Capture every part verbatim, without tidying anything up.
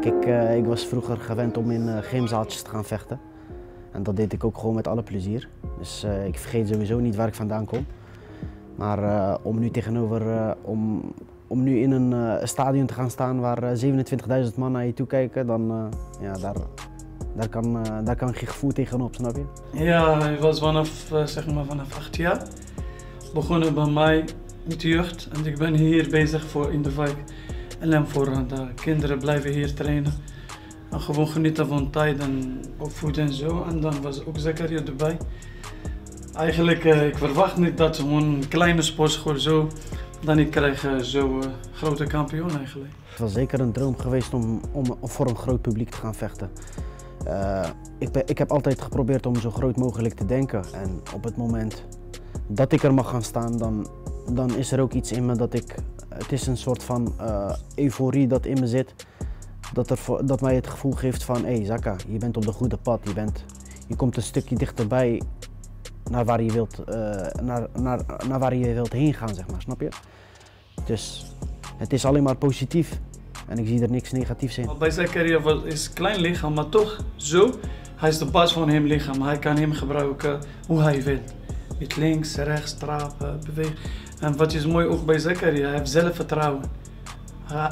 Kijk, ik, uh, ik was vroeger gewend om in uh, gymzaaltjes te gaan vechten. En dat deed ik ook gewoon met alle plezier. Dus uh, ik vergeet sowieso niet waar ik vandaan kom. Maar uh, om nu tegenover, uh, om, om nu in een uh, stadion te gaan staan waar uh, zevenentwintigduizend man naar je toe kijken, dan uh, ja, daar, daar, kan, uh, daar kan geen gevoel tegenop, snap je? Ja, ik was vanaf, uh, zeg maar vanaf acht jaar begonnen bij mij met de jeugd. En ik ben hier bezig voor in de wijk. Alleen voor de kinderen blijven hier trainen. En gewoon genieten van tijd en opvoeden en zo. En dan was ook Zakaria erbij. Eigenlijk, uh, ik verwacht niet dat zo'n kleine sportschool zo, dan ik krijg uh, zo'n uh, grote kampioen eigenlijk. Het was zeker een droom geweest om, om voor een groot publiek te gaan vechten. Uh, ik, ben, ik heb altijd geprobeerd om zo groot mogelijk te denken. En op het moment dat ik er mag gaan staan, dan, dan is er ook iets in me dat ik... Het is een soort van uh, euforie dat in me zit. Dat, er, dat mij het gevoel geeft van, hé hey, Zaka, je bent op de goede pad. Je, bent, je komt een stukje dichterbij naar waar je wilt, uh, naar, naar, naar waar je wilt heen gaan, zeg maar, snap je? Dus het is alleen maar positief en ik zie er niks negatiefs in. Bij Zakaria is een klein lichaam, maar toch zo. Hij is de baas van hem lichaam. Hij kan hem gebruiken hoe hij wil. Met links, rechts, trappen, bewegen. En wat is mooi ook bij Zakaria, hij heeft zelfvertrouwen.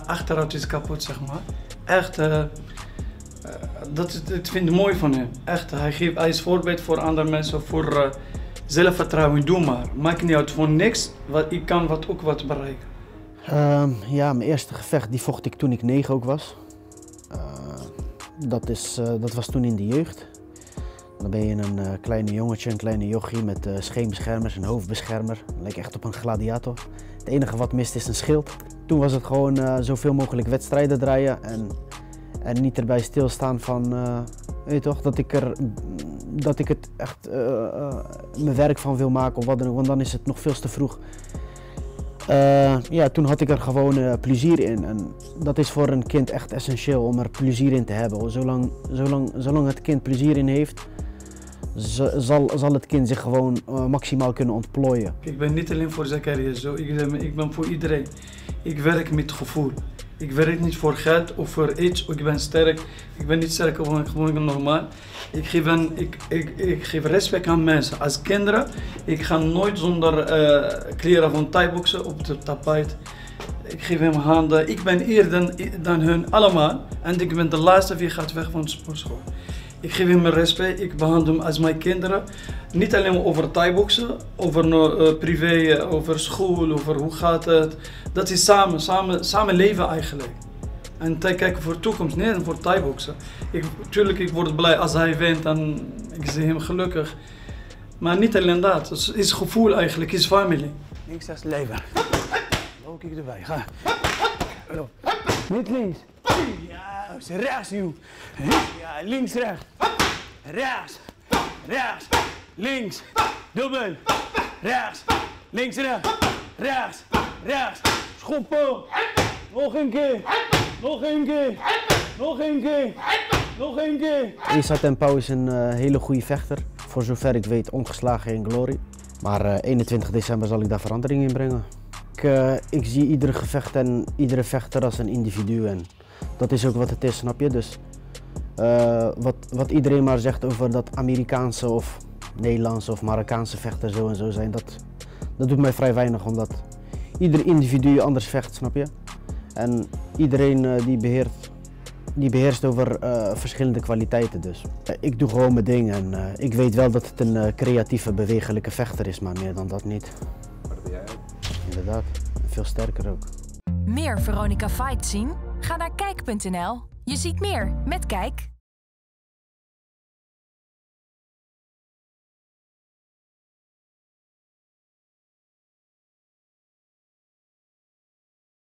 Achteruit is kapot, zeg maar. Echt, uh, uh, dat, dat vind ik mooi van hem. Echt, hij, geeft, hij is voorbeeld voor andere mensen, voor uh, zelfvertrouwen. Doe maar, maakt niet uit, voor niks. Wat, ik kan wat, ook wat bereiken. Uh, ja, mijn eerste gevecht die vocht ik toen ik negen ook was. Uh, dat, is, uh, dat was toen in de jeugd. Dan ben je een uh, kleine jongetje, een kleine jochie met uh, scheenbeschermers, een hoofdbeschermer. Lijkt echt op een gladiator. Het enige wat mist is een schild. Toen was het gewoon uh, zoveel mogelijk wedstrijden draaien en, en niet erbij stilstaan van, uh, weet je toch, dat ik er, dat ik het echt uh, uh, mijn werk van wil maken of wat dan ook, want dan is het nog veel te vroeg. Uh, ja, toen had ik er gewoon uh, plezier in en dat is voor een kind echt essentieel om er plezier in te hebben. Zolang, zolang, zolang het kind plezier in heeft, zal, zal het kind zich gewoon uh, maximaal kunnen ontplooien. Ik ben niet alleen voor Zakaria zo, ik, ik ben voor iedereen. Ik werk met gevoel. Ik werk niet voor geld of voor iets. Ik ben sterk. Ik ben niet sterk, gewoon normaal. Ik geef, een, ik, ik, ik geef respect aan mensen. Als kinderen, ik ga nooit zonder uh, kleren van thai-boksen op het tapijt. Ik geef hem handen. Ik ben eerder dan hun allemaal. En ik ben de laatste die gaat weg van de sportschool. Ik geef hem respect, ik behandel hem als mijn kinderen. Niet alleen maar over thai-boksen, over uh, privé, over school, over hoe gaat het. Dat is samen, samen, samen leven eigenlijk. En te kijken voor de toekomst, niet voor thai-boksen. Tuurlijk, ik word blij als hij wint en ik zie hem gelukkig. Maar niet alleen dat, het is gevoel eigenlijk, het is familie. Links rechts leven. Oh, kijk erbij, ga. Niet links. Ja, rechts, joh. Ja, links, rechts. Rechts. Rechts. Links. Dubbel. Rechts. Links, rechts. Rechts. Rechts. Schoppen. Nog een keer. Nog een keer. Nog een keer. Nog een keer. Asa Ten Pow is een uh, hele goede vechter. Voor zover ik weet, ongeslagen in Glory. Maar uh, eenentwintig december zal ik daar verandering in brengen. Ik, uh, ik zie iedere gevecht en iedere vechter als een individu. En dat is ook wat het is, snap je? Dus uh, wat, wat iedereen maar zegt over dat Amerikaanse of Nederlandse of Marokkaanse vechter zo en zo zijn, dat, dat doet mij vrij weinig, omdat ieder individu anders vecht, snap je? En iedereen uh, die, beheert, die beheerst over uh, verschillende kwaliteiten dus. Uh, ik doe gewoon mijn ding en uh, ik weet wel dat het een uh, creatieve, bewegelijke vechter is, maar meer dan dat niet. Maar dat ben jij ook. Inderdaad, en veel sterker ook. Meer Veronica Fight zien? Ga naar kijk punt nl. Je ziet meer met Kijk.